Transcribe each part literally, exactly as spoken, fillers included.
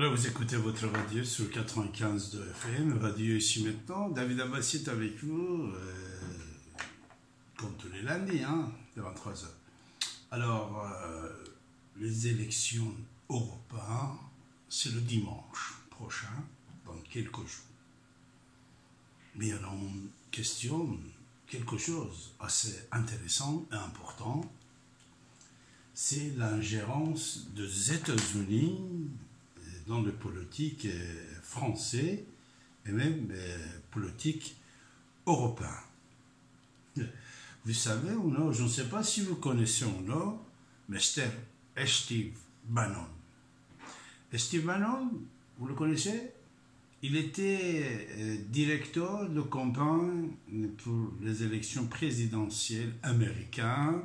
Là, vous écoutez votre radio sur quatre-vingt-quinze de F M, radio ici maintenant. David Abassi est avec vous, euh, comme tous les lundis, hein, de vingt-trois heures. Alors, euh, les élections européennes, c'est le dimanche prochain, dans quelques jours. Mais alors, on questionne quelque chose assez intéressant et important, c'est l'ingérence des États-Unis dans le politique français et même politique européen. Vous savez ou non, je ne sais pas si vous connaissez ou non, mais Steve Bannon. Et Steve Bannon, vous le connaissez? Il était directeur de campagne pour les élections présidentielles américaines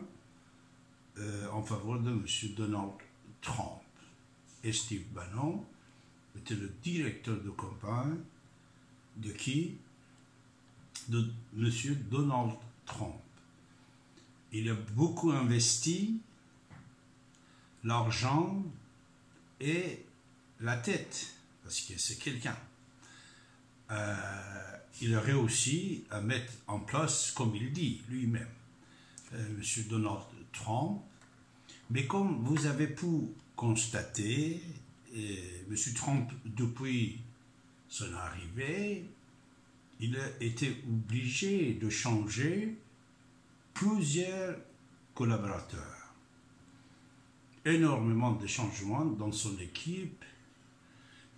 euh, en faveur de M. Donald Trump. Et Steve Bannon était le directeur de campagne de qui? De M. Donald Trump. Il a beaucoup investi l'argent et la tête, parce que c'est quelqu'un. Euh, il a réussi à mettre en place, comme il dit lui-même, euh, M. Donald Trump. Mais comme vous avez pu constater, M. Trump, depuis son arrivée, il a été obligé de changer plusieurs collaborateurs. Énormément de changements dans son équipe.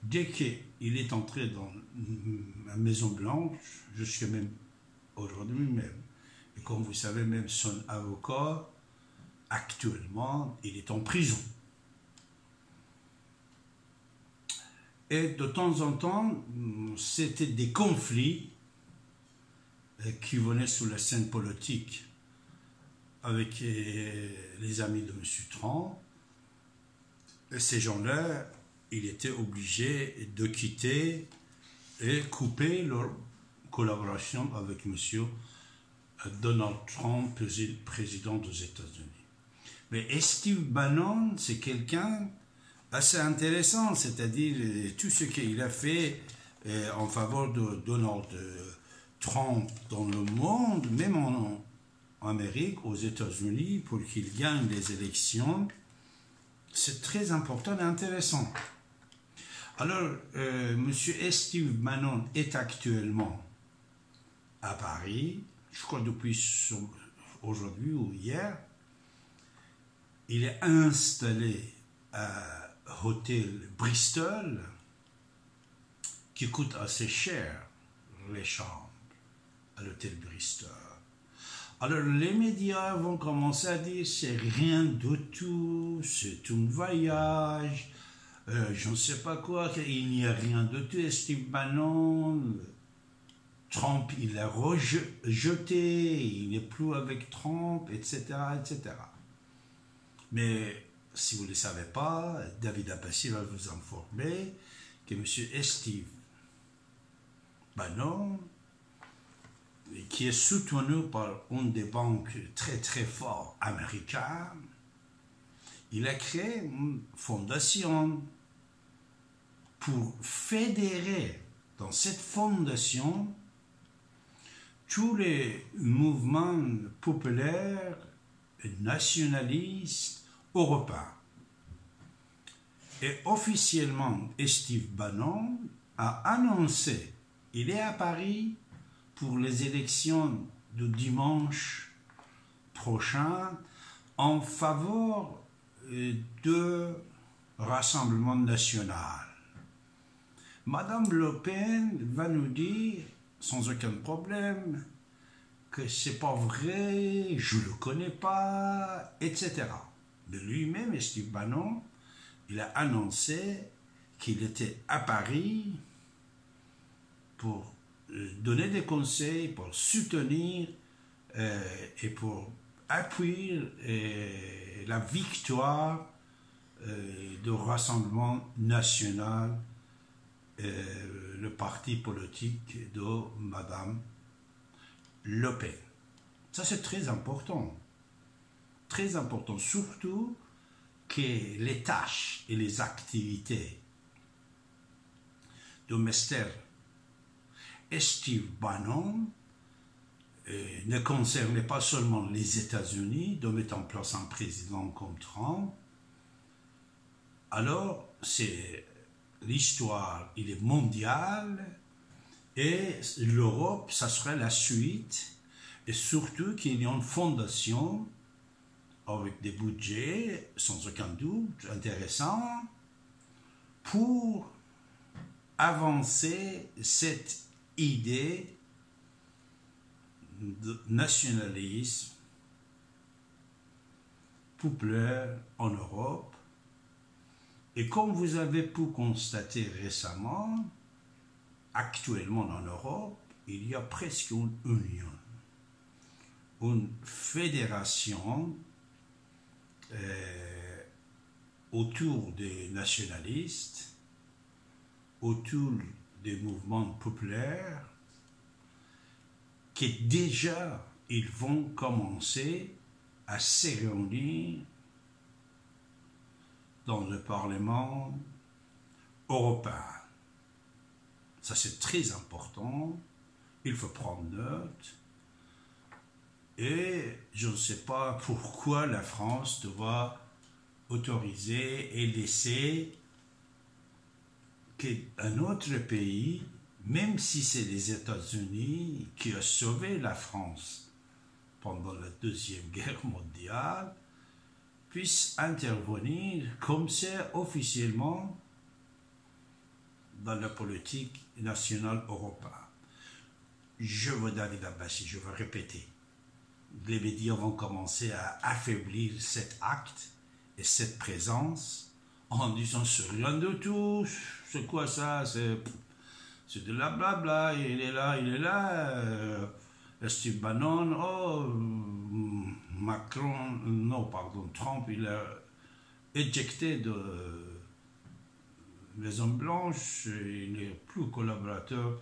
Dès qu'il est entré dans la Maison Blanche, jusqu'à même aujourd'hui même. Et comme vous savez, même son avocat, actuellement, il est en prison. Et de temps en temps, c'était des conflits qui venaient sur la scène politique avec les amis de M. Trump. Et ces gens-là, il était obligé de quitter et couper leur collaboration avec M. Donald Trump, président des États-Unis. Mais Steve Bannon, c'est quelqu'un assez intéressant, c'est-à-dire tout ce qu'il a fait en faveur de Donald Trump dans le monde, même en Amérique, aux États-Unis, pour qu'il gagne les élections, c'est très important et intéressant. Alors, euh, M. Steve Bannon est actuellement à Paris, je crois depuis aujourd'hui ou hier. Il est installé à l'hôtel Bristol, qui coûte assez cher, les chambres, à l'hôtel Bristol. Alors, les médias vont commencer à dire, c'est rien du tout, c'est un voyage. Euh, je ne sais pas quoi, il n'y a rien de tout. Et Steve Bannon, Trump, il l'a rejeté, il n'est plus avec Trump, et cetera, et cetera. Mais si vous ne le savez pas, David Abassi va vous informer que M. Steve Bannon, qui est soutenu par une des banques très très fortes américaines, il a créé une fondation pour fédérer dans cette fondation tous les mouvements populaires et nationalistes européens. Et officiellement, Steve Bannon a annoncé, il est à Paris pour les élections de dimanche prochain en faveur de Rassemblement National. Madame Le Pen va nous dire, sans aucun problème, que c'est pas vrai, je le connais pas, et cetera. Mais lui-même, Steve Bannon, il a annoncé qu'il était à Paris pour donner des conseils, pour soutenir euh, et pour appuyer euh, la victoire euh, du Rassemblement National, euh, le parti politique de Madame Le Pen. Ça c'est très important, très important, surtout que les tâches et les activités de Mester. Et Steve Bannon et ne concernait pas seulement les États-Unis, de mettre en place un président comme Trump. Alors, c'est l'histoire, il est mondial, et l'Europe, ça serait la suite, et surtout qu'il y a une fondation avec des budgets, sans aucun doute, intéressants, pour avancer cette idée de nationalisme populaire en Europe. Et comme vous avez pu constater récemment, actuellement en Europe, il y a presque une union, une fédération euh, autour des nationalistes, autour des mouvements populaires, que déjà ils vont commencer à se réunir dans le Parlement européen. Ça c'est très important, il faut prendre note. Et je ne sais pas pourquoi la France doit autoriser et laisser qu'un autre pays, même si c'est les États-Unis qui ont sauvé la France pendant la Deuxième Guerre mondiale, puisse intervenir comme c'est officiellement dans la politique nationale européenne. Je veux, David Abassi, je veux répéter, les médias vont commencer à affaiblir cet acte et cette présence en disant « c'est rien de tout, c'est quoi ça ?» C'est de la blabla, il est là, il est là, euh, Steve Bannon, oh, Macron, non, pardon, Trump, il a éjecté de Maison Blanche, il n'est plus collaborateur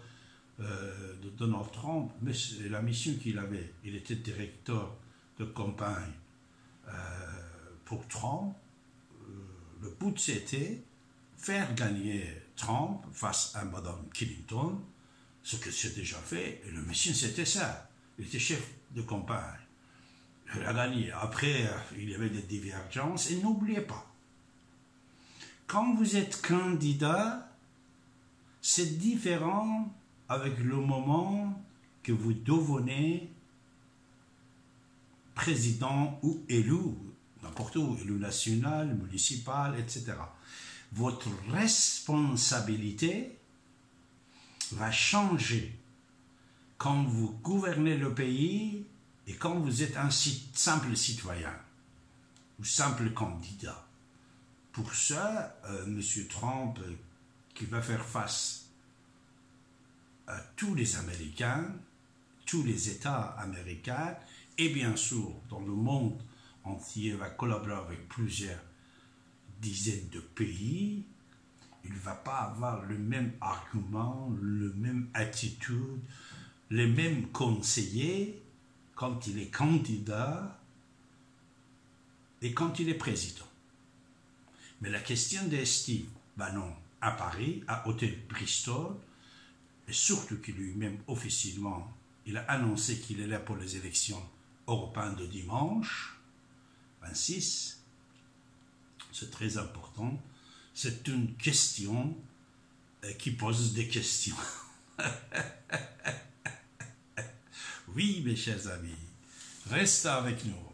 euh, de Donald Trump, mais c'est la mission qu'il avait, il était directeur de campagne euh, pour Trump, le but c'était faire gagner Trump face à Madame Clinton, ce que c'est déjà fait, et le monsieur c'était ça, il était chef de campagne, il a gagné, après il y avait des divergences, et n'oubliez pas, quand vous êtes candidat, c'est différent avec le moment que vous devenez président ou élu, n'importe où, élu national, municipal, et cetera. Votre responsabilité va changer quand vous gouvernez le pays et quand vous êtes un simple citoyen ou simple candidat. Pour ça, euh, M. Trump, euh, qui va faire face à tous les Américains, tous les États américains, et bien sûr, dans le monde entier, va collaborer avec plusieurs dizaines de pays, il ne va pas avoir le même argument, la même attitude, les mêmes conseillers quand il est candidat et quand il est président. Mais la question de Steve Bannon à Paris, à l'hôtel Bristol, et surtout qu'il lui-même officiellement, il a annoncé qu'il est là pour les élections européennes de dimanche, vingt-six, c'est très important, c'est une question qui pose des questions. Oui, mes chers amis, restez avec nous.